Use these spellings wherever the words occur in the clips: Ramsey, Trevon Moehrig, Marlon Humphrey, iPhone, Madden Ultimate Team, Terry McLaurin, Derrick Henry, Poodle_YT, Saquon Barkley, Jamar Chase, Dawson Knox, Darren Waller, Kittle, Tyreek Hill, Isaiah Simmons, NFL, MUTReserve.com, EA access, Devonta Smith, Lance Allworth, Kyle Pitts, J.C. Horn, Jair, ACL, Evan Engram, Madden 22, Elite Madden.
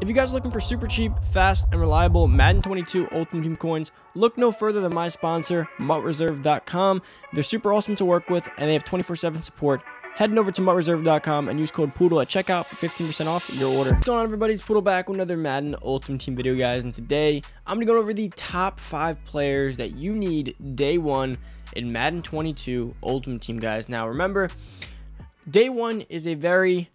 If you guys are looking for super cheap, fast, and reliable Madden 22 Ultimate Team coins, look no further than my sponsor, MUTReserve.com. They're super awesome to work with, and they have 24/7 support. Head over to MUTReserve.com and use code Poodle at checkout for 15% off your order. What's going on, everybody? It's Poodle back with another Madden Ultimate Team video, guys, and today I'm going to go over the top 5 players that you need day 1 in Madden 22 Ultimate Team, guys. Now, remember, day 1 is a very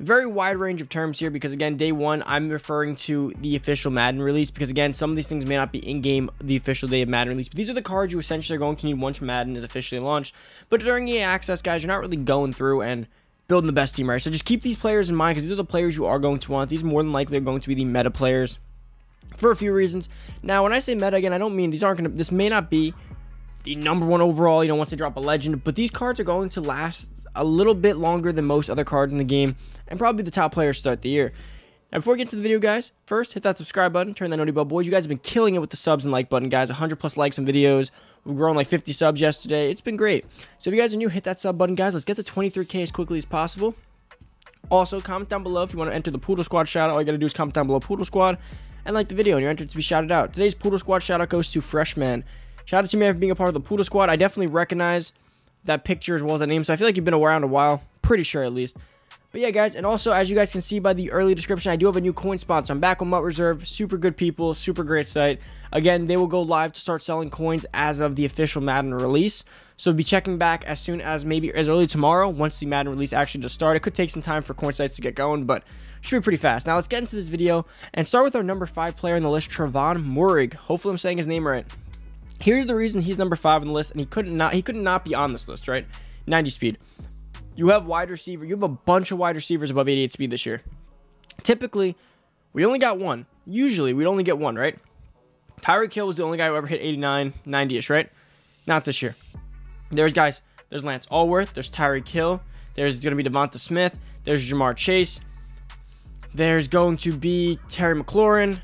wide range of terms here because, again, day 1, I'm referring to the official Madden release because, again, some of these things may not be in-game the official day of Madden release. But these are the cards you essentially are going to need once Madden is officially launched. But during EA access, guys, you're not really going through and building the best team, right? So just keep these players in mind because these are the players you are going to want. These more than likely are going to be the meta players for a few reasons. Now, when I say meta, again, I don't mean these aren't going to... This may not be the number 1 overall, you know, once they drop a legend, but these cards are going to last a little bit longer than most other cards in the game and probably the top players start the year. Now, before we get to the video, guys, first hit that subscribe button, turn that noty bell, boys. You guys have been killing it with the subs and like button, guys. 100 plus likes and videos. We've grown like 50 subs yesterday. It's been great. So if you guys are new, hit that sub button, guys. Let's get to 23k as quickly as possible. Also, comment down below if you want to enter the Poodle Squad shout out. All you got to do is comment down below Poodle Squad and like the video, and you're entered to be shouted out. Today's Poodle Squad shout out goes to Freshman. Shout out to me for being a part of the Poodle Squad. I definitely recognize that picture as well as that name, so I feel like you've been around a while, pretty sure at least. But yeah, guys, and also, as you guys can see by the early description, I do have a new coin sponsor. I'm back on Mutt Reserve. Super good people, super great site. Again, they will go live to start selling coins as of the official Madden release, so be checking back as soon as maybe as early tomorrow once the Madden release actually does start. It could take some time for coin sites to get going, but should be pretty fast. Now let's get into this video and start with our number 5 player on the list, Trevon Moehrig. Hopefully I'm saying his name right. Here's the reason he's number 5 on the list, and he could not be on this list, right? 90 speed. You have wide receiver. You have a bunch of wide receivers above 88 speed this year. Typically, we only got one. Usually, we'd only get one, right? Tyreek Hill was the only guy who ever hit 89, 90-ish, right? Not this year. There's guys. There's Lance Allworth. There's Tyreek Hill. There's going to be Devonta Smith. There's Jamar Chase. There's going to be Terry McLaurin.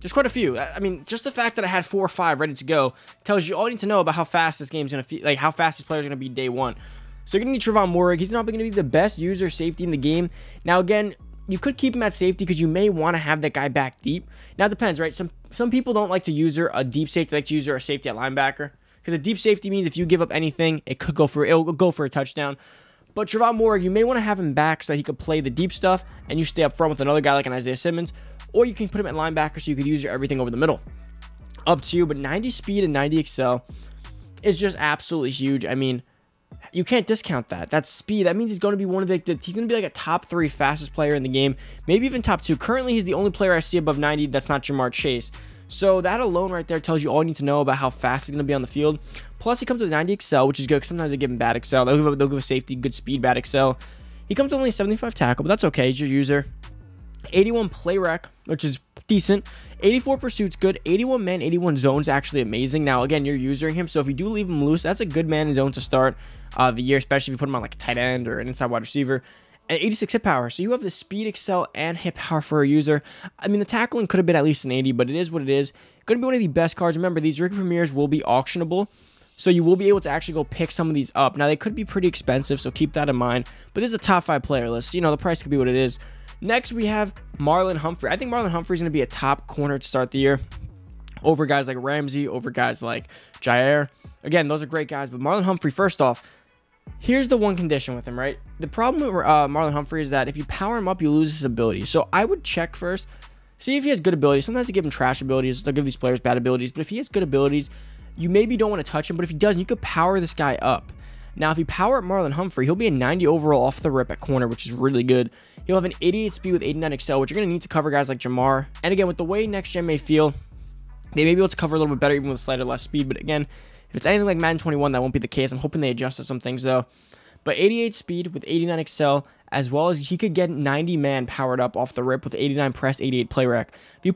There's quite a few. I mean, just the fact that I had 4 or 5 ready to go tells you all you need to know about how fast this game's going to feel, like how fast these players are going to be day 1. So you're going to need Trevon Moehrig. He's not going to be the best user safety in the game. Now, again, you could keep him at safety because you may want to have that guy back deep. Now, it depends, right? Some people don't like to use a deep safety. They like to use a safety at linebacker because a deep safety means if you give up anything, it'll go for a touchdown. But Trevon Moehrig, you may want to have him back so that he could play the deep stuff and you stay up front with another guy like an Isaiah Simmons. Or you can put him at linebacker so you could use your everything over the middle. Up to you, but 90 speed and 90 excel is just absolutely huge. I mean, you can't discount that. That's speed. That means he's going to be he's going to be like a top 3 fastest player in the game, maybe even top 2. Currently, he's the only player I see above 90 that's not Jamar Chase. So that alone right there tells you all you need to know about how fast he's going to be on the field. Plus, he comes with 90 excel, which is good because sometimes they give him bad excel. They'll give a safety good speed, bad excel. He comes with only 75 tackle, but that's okay. He's your user. 81 play rec, which is decent. 84 pursuits, good. 81 man, 81 zones, actually amazing. Now, again, you're using him, so if you do leave him loose, that's a good man in zone to start the year, especially if you put him on like a tight end or an inside wide receiver. And 86 hit power, so you have the speed, excel, and hit power for a user. I mean, the tackling could have been at least an 80, but it is what it is. Going to be one of the best cards. Remember, these rookie premieres will be auctionable, so you will be able to actually go pick some of these up. Now, they could be pretty expensive, so keep that in mind. But this is a top 5 player list. You know, the price could be what it is. Next, we have Marlon Humphrey. I think Marlon Humphrey is going to be a top corner to start the year over guys like Ramsey, over guys like Jair. Again, those are great guys, but Marlon Humphrey, first off, here's the one condition with him, right? The problem with Marlon Humphrey is that if you power him up, you lose his ability. So I would check first, see if he has good abilities. Sometimes they give him trash abilities. They'll give these players bad abilities, but if he has good abilities, you maybe don't want to touch him, but if he doesn't, you could power this guy up. Now, if you power up Marlon Humphrey, he'll be a 90 overall off the rip at corner, which is really good. He'll have an 88 speed with 89 excel, which you're going to need to cover guys like Jamar. And again, with the way next gen may feel, they may be able to cover a little bit better even with slightly less speed. But again, if it's anything like Madden 21, that won't be the case. I'm hoping they adjust to some things, though. But 88 speed with 89 excel, as well as he could get 90 man powered up off the rip with 89 press, 88 play rec. If you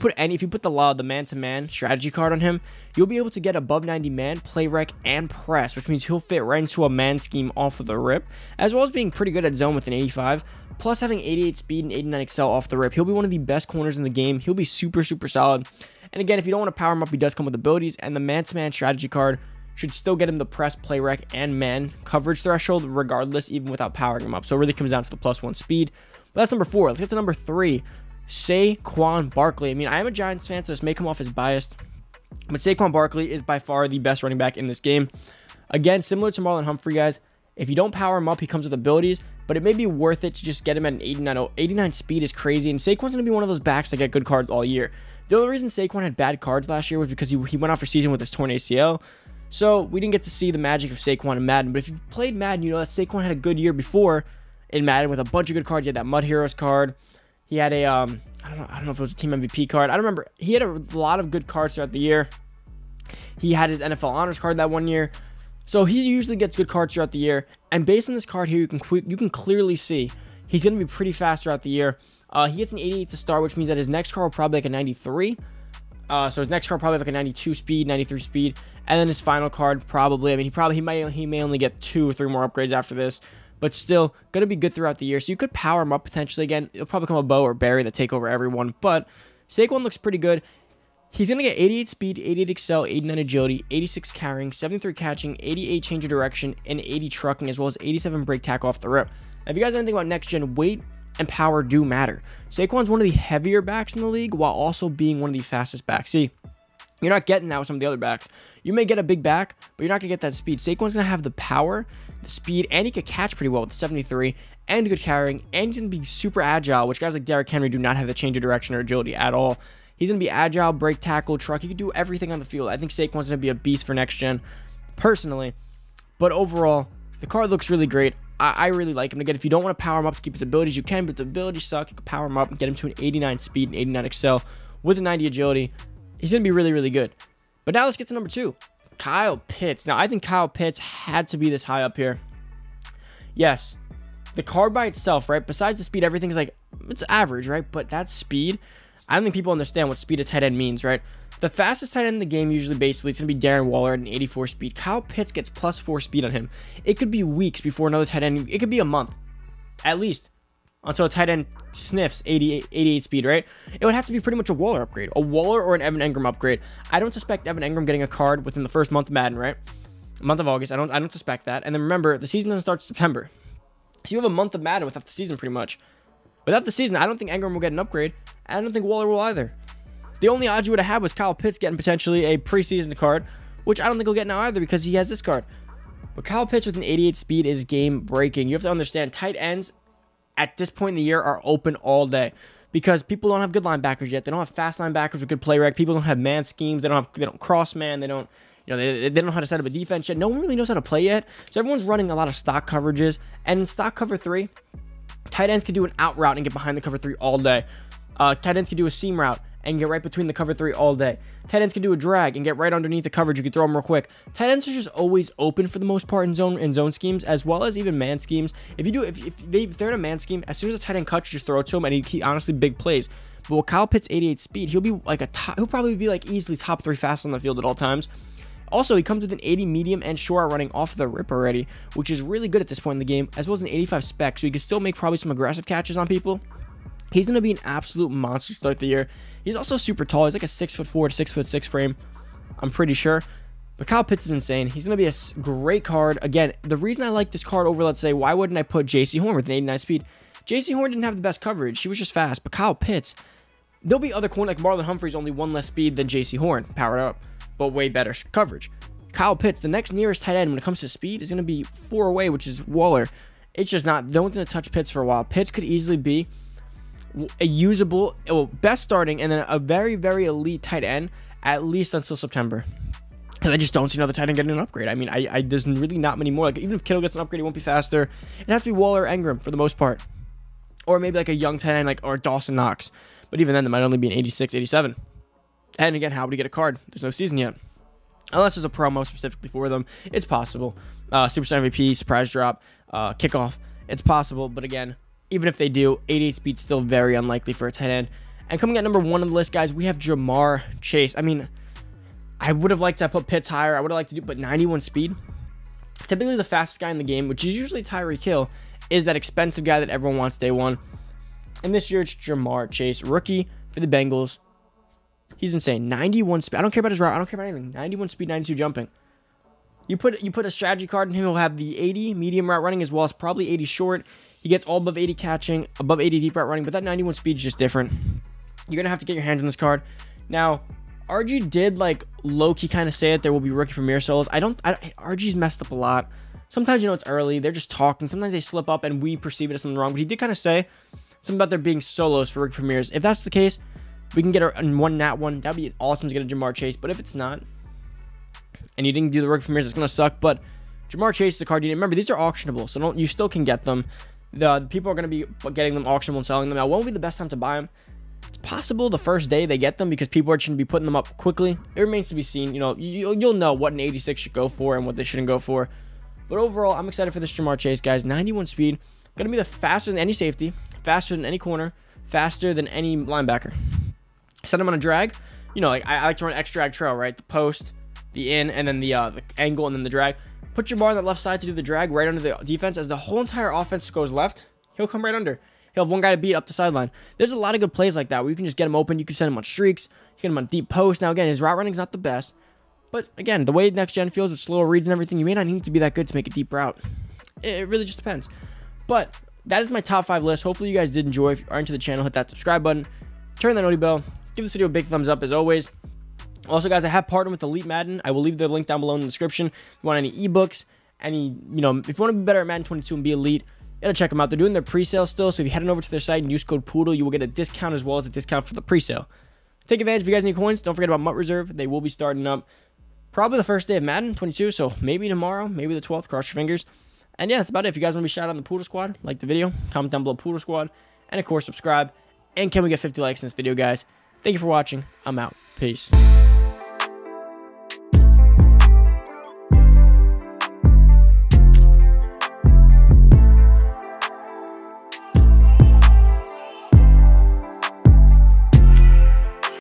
put the man-to-man strategy card on him, you'll be able to get above 90 man, play rec, and press, which means he'll fit right into a man scheme off of the rip, as well as being pretty good at zone with an 85, plus having 88 speed and 89 excel off the rip. He'll be one of the best corners in the game. He'll be super, super solid. And again, if you don't want to power him up, he does come with abilities, and the man-to-man strategy card should still get him the press, play rec, and man coverage threshold regardless, even without powering him up. So it really comes down to the +1 speed. But that's number 4. Let's get to number 3. Saquon Barkley. I mean, I am a Giants fan, so this may come off as biased, but Saquon Barkley is by far the best running back in this game. Again, similar to Marlon Humphrey, guys, if you don't power him up, he comes with abilities, but it may be worth it to just get him at an 89. 89 speed is crazy, and Saquon's going to be one of those backs that get good cards all year. The only reason Saquon had bad cards last year was because he went off for season with his torn ACL, so we didn't get to see the magic of Saquon in Madden. But if you've played Madden, you know that Saquon had a good year before in Madden with a bunch of good cards. He had that Mud Heroes card. He had a, I don't know if it was a team MVP card. I don't remember. He had a lot of good cards throughout the year. He had his NFL Honors card that one year. So he usually gets good cards throughout the year. And based on this card here, you can clearly see he's going to be pretty fast throughout the year. He gets an 88 to start, which means that his next card will probably like a 93. So his next card probably like a 92 speed, 93 speed. And then his final card probably, I mean, he may only get 2 or 3 more upgrades after this. But still, going to be good throughout the year. So you could power him up potentially again. It'll probably come a Bo or Barry that take over everyone. But Saquon looks pretty good. He's going to get 88 speed, 88 excel, 89 agility, 86 carrying, 73 catching, 88 change of direction, and 80 trucking, as well as 87 break tackle off the rip. Now, if you guys know anything about next gen, weight and power do matter. Saquon's one of the heavier backs in the league while also being one of the fastest backs. See, you're not getting that with some of the other backs. You may get a big back, but you're not going to get that speed. Saquon's going to have the power, the speed, and he could catch pretty well with the 73 and good carrying, and he's going to be super agile, which guys like Derrick Henry do not have the change of direction or agility at all. He's going to be agile, break tackle, truck. He can do everything on the field. I think Saquon's going to be a beast for next gen, personally. But overall, the card looks really great. I really like him. Again, if you don't want to power him up to keep his abilities, you can, but if the abilities suck, you can power him up and get him to an 89 speed and 89 excel with a 90 agility. He's going to be really, really good. But now let's get to number 2, Kyle Pitts. Now, I think Kyle Pitts had to be this high up here. Yes, the card by itself, right? Besides the speed, everything's like, it's average, right? But that speed, I don't think people understand what speed a tight end means, right? The fastest tight end in the game, usually, basically, it's going to be Darren Waller at an 84 speed. Kyle Pitts gets +4 speed on him. It could be weeks before another tight end. It could be a month, at least, until a tight end sniffs 88 speed, right? It would have to be pretty much a Waller upgrade, a Waller or an Evan Engram upgrade. I don't suspect Evan Engram getting a card within the first month of Madden, right? Month of August, I don't suspect that. And then remember, the season doesn't start in September. So you have a month of Madden without the season, pretty much. Without the season, I don't think Engram will get an upgrade. I don't think Waller will either. The only odds you would have had was Kyle Pitts getting potentially a preseason card, which I don't think he'll get now either because he has this card. But Kyle Pitts with an 88 speed is game-breaking. You have to understand, tight ends at this point in the year are open all day because people don't have good linebackers yet. They don't have fast linebackers with good play rec. People don't have man schemes. They don't cross man. They don't, you know, they don't know how to set up a defense yet. No one really knows how to play yet. So everyone's running a lot of stock coverages. And in stock cover 3, tight ends can do an out route and get behind the cover 3 all day. Tight ends can do a seam route and get right between the cover 3 all day. Tight ends can do a drag and get right underneath the coverage. You can throw them real quick. Tight ends are just always open for the most part in zone schemes, as well as even man schemes. If they're in a man scheme, as soon as a tight end cuts, you just throw it to him, and he honestly big plays. But with Kyle Pitts' 88 speed, he'll probably be easily top 3 fast on the field at all times. Also, he comes with an 80 medium and short running off the rip already, which is really good at this point in the game, as well as an 85 spec, so he can still make probably some aggressive catches on people. He's going to be an absolute monster to start the year. He's also super tall. He's like a 6'4", 6'6" frame, I'm pretty sure. But Kyle Pitts is insane. He's going to be a great card. Again, the reason I like this card over, let's say, why wouldn't I put J.C. Horn with an 89 speed? J.C. Horn didn't have the best coverage. He was just fast. But Kyle Pitts, there'll be other corners like Marlon Humphrey's only one less speed than J.C. Horn, powered up, but way better coverage. Kyle Pitts, the next nearest tight end when it comes to speed, is going to be 4 away, which is Waller. It's just not. No one's going to touch Pitts for a while. Pitts could easily be a usable, well, best starting, and then a very, very elite tight end, at least until September. And I just don't see another tight end getting an upgrade. I mean, there's really not many more. Like, even if Kittle gets an upgrade, he won't be faster. It has to be Waller or Engram for the most part. Or maybe like a young tight end, like, or Dawson Knox. But even then, there might only be an 86, 87. And again, how would he get a card? There's no season yet. Unless there's a promo specifically for them. It's possible. Superstar MVP, surprise drop, kickoff. It's possible, but again, even if they do, 88 speed still very unlikely for a tight end. And coming at number 1 on the list, guys, we have Jamar Chase. I mean, I would have liked to put Pitts higher. I would have liked to do, but 91 speed. Typically, the fastest guy in the game, which is usually Tyreek Hill, is that expensive guy that everyone wants day one. And this year, it's Jamar Chase, rookie for the Bengals. He's insane. 91 speed. I don't care about his route. I don't care about anything. 91 speed, 92 jumping. You put a strategy card in him. He'll have the 80 medium route running as well as probably 80 short. He gets all above 80 catching, above 80 deep route running, but that 91 speed is just different. You're going to have to get your hands on this card. Now, RG did, like, low-key kind of say it. There will be rookie premier solos. RG's messed up a lot. Sometimes, you know, it's early. They're just talking. Sometimes they slip up, and we perceive it as something wrong. But he did kind of say something about there being solos for rookie premieres. If that's the case, we can get our one nat one. That'd be awesome to get a Jamar Chase. But if it's not, and you didn't do the rookie premieres, it's going to suck. But Jamar Chase is a card you need. Remember, these are auctionable, so you still can get them. The people are going to be getting them auctionable and selling them. Now, when will be the best time to buy them? It's possible the first day they get them because people are going to be putting them up quickly. It remains to be seen. You know, you'll know what an 86 should go for and what they shouldn't go for. But overall, I'm excited for this Jamar Chase, guys. 91 speed. Going to be the faster than any safety, faster than any corner, faster than any linebacker. Set him on a drag. You know, like I like to run X drag trail, right? The post, the in, and then the angle, and then the drag. Put Jamar on the left side to do the drag right under the defense. As the whole entire offense goes left, he'll come right under. He'll have one guy to beat up the sideline. There's a lot of good plays like that where you can just get him open. You can send him on streaks. You can get him on deep posts. Now, again, his route running's not the best. But, again, the way next gen feels with slower reads and everything, you may not need to be that good to make a deep route. It really just depends. But that is my top 5 list. Hopefully, you guys did enjoy. If you are into the channel, hit that subscribe button. Turn that noti bell. Give this video a big thumbs up, as always. Also, guys, I have partnered with Elite Madden. I will leave the link down below in the description. If you want any ebooks, if you want to be better at Madden 22 and be elite, gotta check them out. They're doing their pre-sale still, so if you head on over to their site and use code Poodle, you will get a discount as well as a discount for the pre-sale. Take advantage if you guys need coins. Don't forget about MUT Reserve. They will be starting up probably the first day of Madden 22, so maybe tomorrow, maybe the 12th. Cross your fingers. And yeah, that's about it. If you guys want to be shouted out on the Poodle Squad, like the video, comment down below Poodle Squad, and of course subscribe. And can we get 50 likes in this video, guys? Thank you for watching. I'm out. Peace.